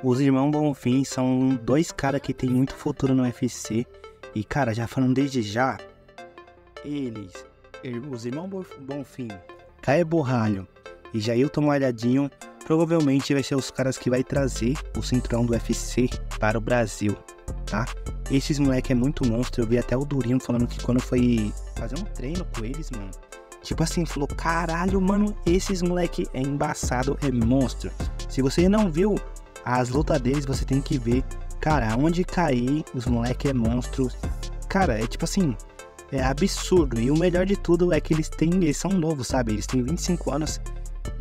Os Irmãos Bonfim são dois caras que tem muito futuro no UFC. E, cara, já falando desde já, os Irmãos Bonfim, Caio Borralho e Jailton Malhadinho provavelmente vai ser os caras que vai trazer o cinturão do UFC para o Brasil, tá? Esses moleque é muito monstro. Eu vi até o Durinho falando que quando foi fazer um treino com eles, mano, tipo assim, falou, caralho, mano, esses moleque é embaçado, é monstro. Se você não viu as lutas deles, você tem que ver. Cara, onde cair, os moleque é monstro. Cara, é tipo assim, é absurdo. E o melhor de tudo é que eles são novos, sabe? Eles têm 25 anos.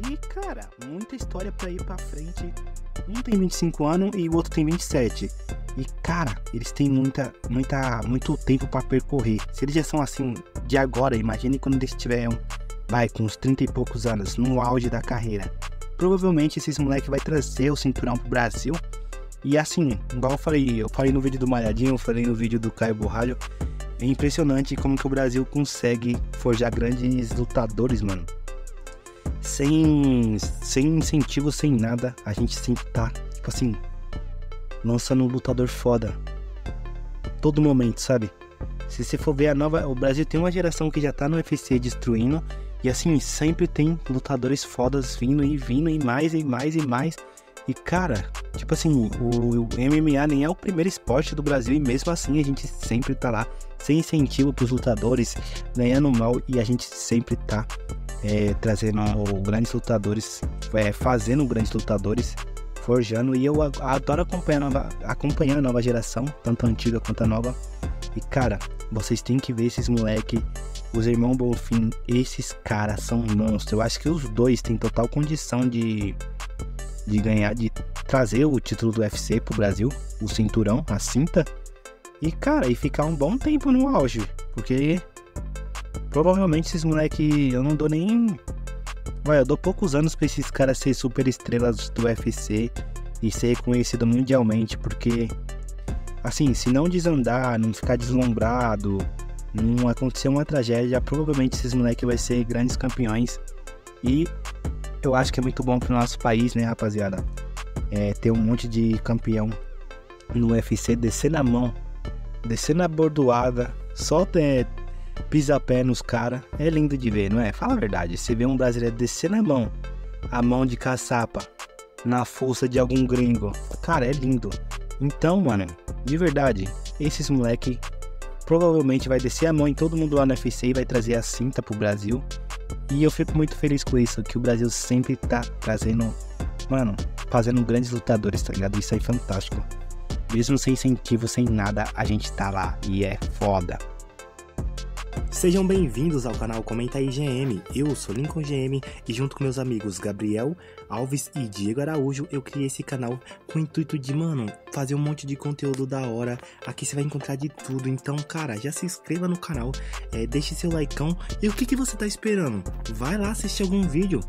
E, cara, muita história pra ir pra frente. Um tem 25 anos e o outro tem 27. E, cara, eles têm muito tempo pra percorrer. Se eles já são assim de agora, imagine quando eles tiverem, vai, com uns 30 e poucos anos, no auge da carreira. Provavelmente esses moleques vai trazer o cinturão pro Brasil. E assim, igual eu falei no vídeo do Malhadinho, eu falei no vídeo do Caio Borralho, é impressionante como que o Brasil consegue forjar grandes lutadores, mano. Sem incentivo, sem nada, a gente sempre tá, tipo assim, lançando um lutador foda. Todo momento, sabe? Se você for ver o Brasil tem uma geração que já tá no UFC destruindo. E assim, sempre tem lutadores fodas vindo e mais e mais e mais. E cara, tipo assim, o MMA nem é o primeiro esporte do Brasil e mesmo assim a gente sempre tá lá, sem incentivo pros lutadores, ganhando mal, e a gente sempre tá trazendo grandes lutadores, fazendo grandes lutadores, forjando. E eu adoro acompanhar a nova geração, tanto a antiga quanto a nova. E cara, vocês têm que ver esses moleque, os Irmãos Bonfim, esses caras são monstros. Eu acho que os dois têm total condição de ganhar, de trazer o título do UFC pro Brasil, o cinturão, a cinta, e cara, e ficar um bom tempo no auge, porque provavelmente esses moleque, eu não dou nem, eu dou poucos anos pra esses caras ser super estrelas do UFC e ser conhecido mundialmente, porque assim, se não desandar, não ficar deslumbrado, não acontecer uma tragédia, provavelmente esses moleque vai ser grandes campeões. E eu acho que é muito bom pro nosso país, né, rapaziada? Ter um monte de campeão no UFC, descer na mão, descer na bordoada, solta pisapé nos caras. É lindo de ver, não é? Fala a verdade. Você vê um brasileiro descer na mão, a mão de caçapa, na força de algum gringo. Cara, é lindo. Então, mano, de verdade, esses moleque provavelmente vai descer a mão em todo mundo lá no UFC e vai trazer a cinta pro Brasil. E eu fico muito feliz com isso, que o Brasil sempre tá trazendo, mano, fazendo grandes lutadores, tá ligado? Isso aí é fantástico. Mesmo sem incentivo, sem nada, a gente tá lá e é foda. Sejam bem-vindos ao canal Comenta aí GM. Eu sou Lincoln GM e junto com meus amigos Gabriel Alves e Diego Araújo, eu criei esse canal com o intuito de, mano, fazer um monte de conteúdo da hora. Aqui você vai encontrar de tudo, então, cara, já se inscreva no canal, deixe seu likeão. E o que você tá esperando? Vai lá assistir algum vídeo,